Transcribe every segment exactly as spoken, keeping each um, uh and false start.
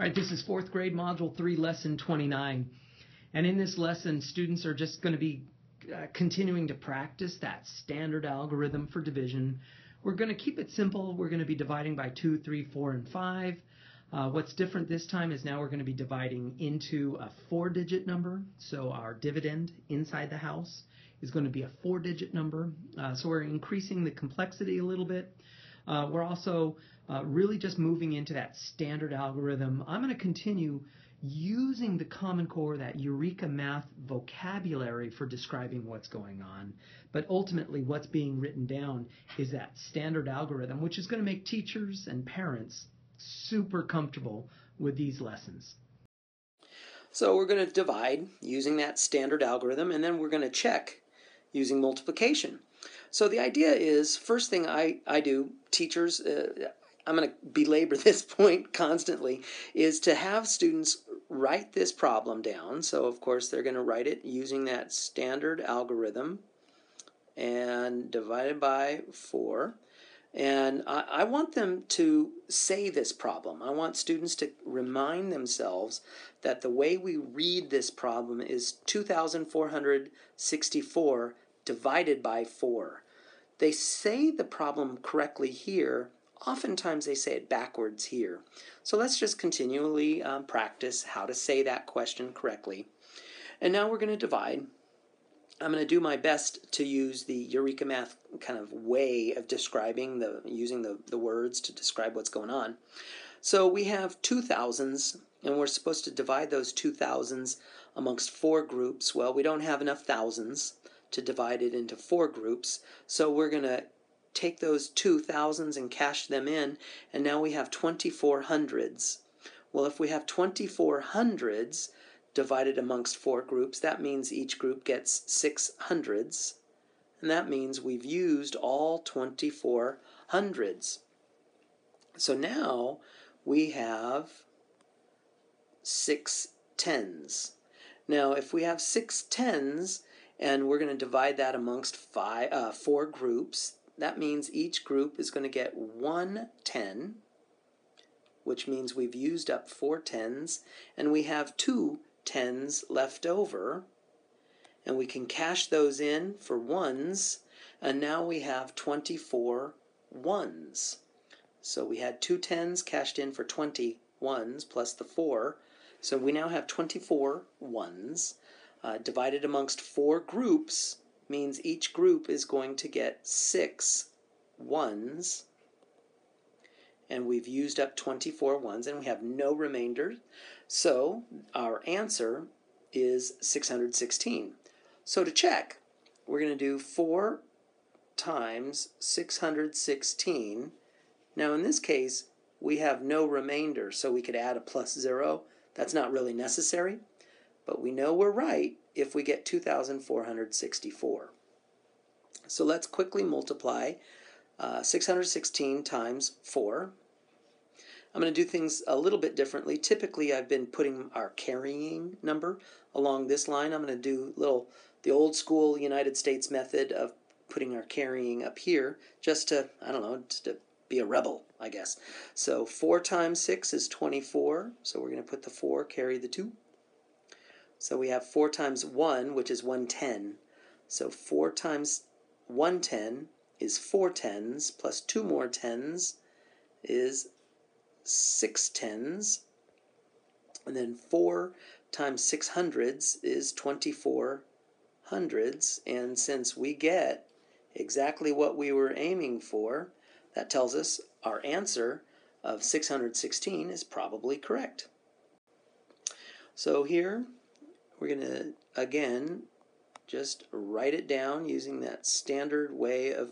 All right, this is fourth grade, module three, lesson twenty-nine. And in this lesson, students are just going to be uh, continuing to practice that standard algorithm for division. We're going to keep it simple. We're going to be dividing by two, three, four, and five. Uh, what's different this time is now we're going to be dividing into a four-digit number. So our dividend inside the house is going to be a four-digit number. Uh, so we're increasing the complexity a little bit. Uh, we're also uh, really just moving into that standard algorithm. I'm going to continue using the Common Core, that Eureka Math vocabulary for describing what's going on. But ultimately, what's being written down is that standard algorithm, which is going to make teachers and parents super comfortable with these lessons. So we're going to divide using that standard algorithm, and then we're going to check using multiplication. So the idea is, first thing I, I do, teachers, uh, I'm going to belabor this point constantly, is to have students write this problem down. So, of course, they're going to write it using that standard algorithm and divided by four. And I, I want them to say this problem. I want students to remind themselves that the way we read this problem is two thousand four hundred sixty-four divided by four. They say the problem correctly here. Oftentimes they say it backwards here. So let's just continually um, practice how to say that question correctly. And now we're going to divide. I'm going to do my best to use the Eureka Math kind of way of describing, the using the, the words to describe what's going on. So we have two thousands, and we're supposed to divide those two thousands amongst four groups. Well, we don't have enough thousands to divide it into four groups, so we're going to take those two thousands and cash them in, and now we have twenty-four hundreds. Well, if we have twenty-four hundreds divided amongst four groups, that means each group gets six hundreds, and that means we've used all twenty-four hundreds. So now we have six tens. Now, if we have six tens, and we're going to divide that amongst five, uh, four groups. That means each group is going to get one ten, which means we've used up four tens, and we have two tens left over, and we can cash those in for ones, and now we have twenty-four ones. So we had two tens cashed in for twenty ones plus the four, so we now have twenty-four ones. Uh, divided amongst four groups means each group is going to get six ones, and we've used up twenty-four ones, and we have no remainder. So our answer is six hundred sixteen. So to check, we're going to do four times six hundred sixteen. Now in this case, we have no remainder, so we could add a plus zero. That's not really necessary. But we know we're right if we get two thousand four hundred sixty-four. So let's quickly multiply uh, six hundred sixteen times four. I'm going to do things a little bit differently. Typically, I've been putting our carrying number along this line. I'm going to do little the old school United States method of putting our carrying up here just to, I don't know, to be a rebel, I guess. So four times six is twenty-four. So we're going to put the four, carry the two. So we have four times one, which is one ten. So four times one ten is four tens, plus two more tens is six tens. And then four times six hundreds is twenty-four hundreds. And since we get exactly what we were aiming for, that tells us our answer of six hundred sixteen is probably correct. So here, we're going to, again, just write it down using that standard way of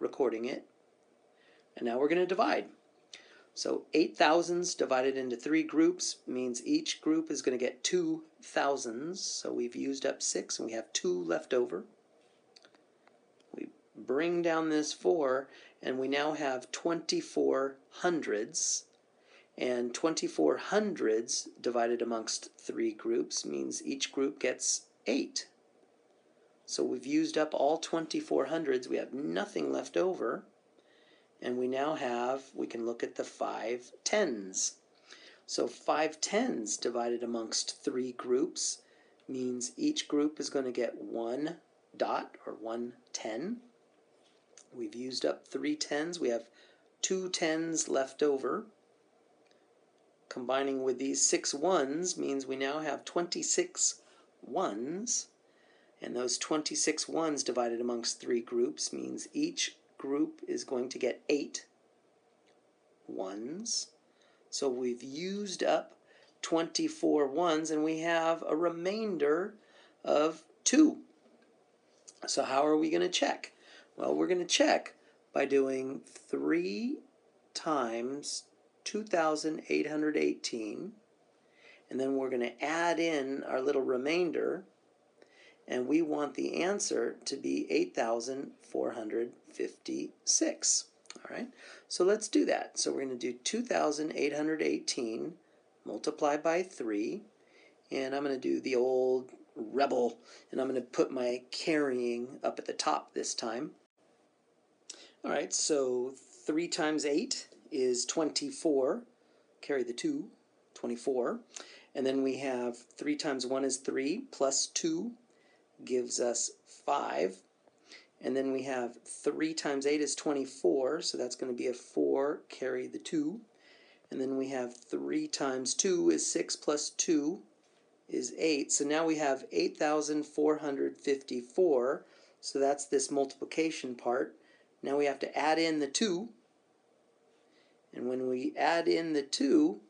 recording it. And now we're going to divide. So eight thousands divided into three groups means each group is going to get two thousands. So we've used up six, and we have two left over. We bring down this four, and we now have twenty-four hundreds. And twenty-four hundreds divided amongst three groups means each group gets eight. So we've used up all twenty-four hundreds. We have nothing left over. And we now have, we can look at the five tens. So five tens divided amongst three groups means each group is going to get one dot or one ten. We've used up three tens. We have two tens left over. Combining with these six ones means we now have twenty-six ones. And those twenty-six ones divided amongst three groups means each group is going to get eight ones. So we've used up twenty-four ones, and we have a remainder of two. So how are we going to check? Well, we're going to check by doing three times two thousand eight hundred eighteen, and then we're going to add in our little remainder, and we want the answer to be eight thousand four hundred fifty-six. All right, so let's do that. So we're going to do two thousand eight hundred eighteen multiplied by three, and I'm going to do the old rebel, and I'm going to put my carrying up at the top this time. All right, so three times eight is twenty-four. Carry the two, twenty-four. And then we have three times one is three, plus two gives us five. And then we have three times eight is twenty-four, so that's going to be a four, carry the two. And then we have three times two is six, plus two is eight. So now we have eight thousand four hundred fifty-four. So that's this multiplication part. Now we have to add in the two. And when we add in the two,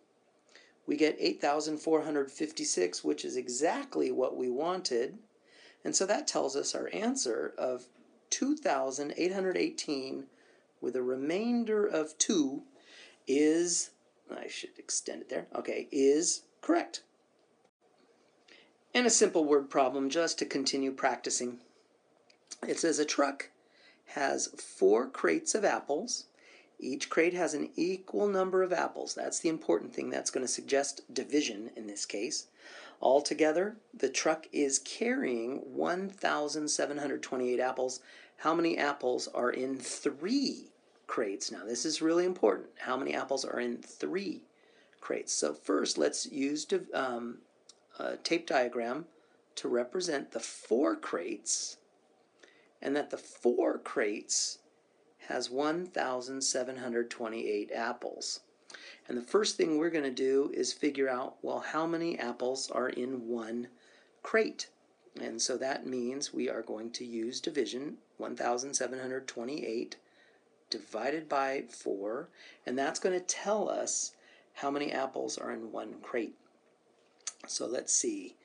we get eight thousand four hundred fifty-six, which is exactly what we wanted. And so that tells us our answer of two thousand eight hundred eighteen with a remainder of two is, I should extend it there, okay, is correct. And a simple word problem just to continue practicing. It says a truck has four crates of apples. Each crate has an equal number of apples. That's the important thing. That's going to suggest division in this case. Altogether, the truck is carrying one thousand seven hundred twenty-eight apples. How many apples are in three crates? Now, this is really important. How many apples are in three crates? So first, let's use um, a tape diagram to represent the four crates, and that the four crates has one thousand seven hundred twenty-eight apples. And the first thing we're going to do is figure out, well, how many apples are in one crate? And so that means we are going to use division, one thousand seven hundred twenty-eight divided by four, and that's going to tell us how many apples are in one crate. So let's see.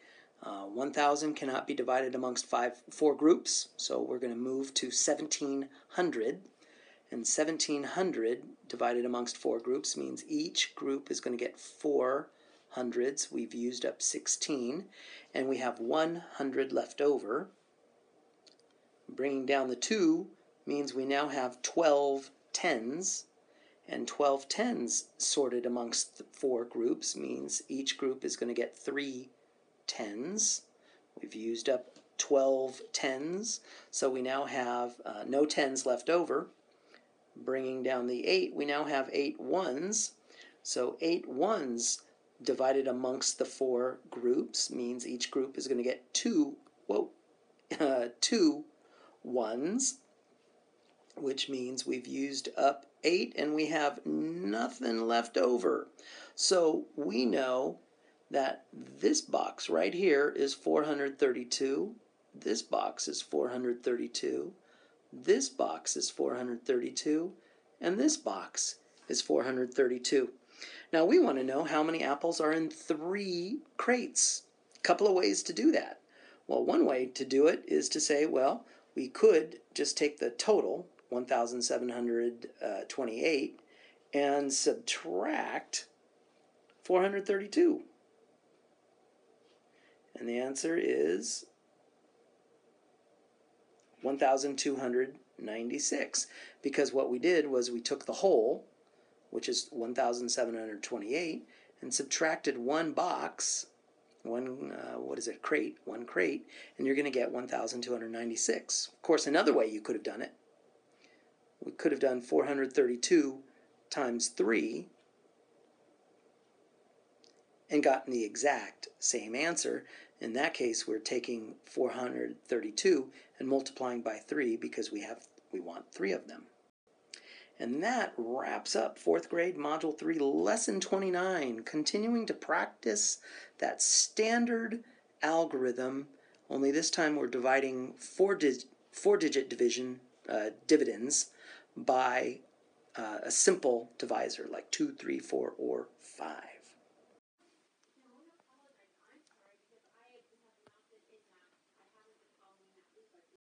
Uh, one thousand cannot be divided amongst five, four groups, so we're going to move to seventeen hundred. And seventeen hundred divided amongst four groups means each group is going to get four hundreds. We've used up sixteen, and we have one hundred left over. Bringing down the two means we now have twelve tens, and twelve tens sorted amongst four groups means each group is going to get three tens. We've used up twelve tens, so we now have uh, no tens left over. Bringing down the eight, we now have eight ones. So eight ones divided amongst the four groups means each group is going to get two, whoa, uh, two ones, which means we've used up eight and we have nothing left over. So we know that this box right here is four hundred thirty-two, this box is four hundred thirty-two, this box is four hundred thirty-two, and this box is four hundred thirty-two. Now we want to know how many apples are in three crates. A couple of ways to do that. Well, one way to do it is to say, well, we could just take the total, one thousand seven hundred twenty-eight, and subtract four hundred thirty-two. And the answer is one thousand two hundred ninety-six, because what we did was we took the whole, which is one thousand seven hundred twenty-eight, and subtracted one box, one, uh, what is it, crate, one crate, and you're going to get one thousand two hundred ninety-six. Of course, another way you could have done it, we could have done four hundred thirty-two times three, and gotten the exact same answer. In that case, we're taking four hundred thirty-two and multiplying by three because we have we want three of them. And that wraps up fourth grade module three, lesson twenty-nine, continuing to practice that standard algorithm, only this time we're dividing four di- four digit division uh, dividends by uh, a simple divisor like two, three, four, or five.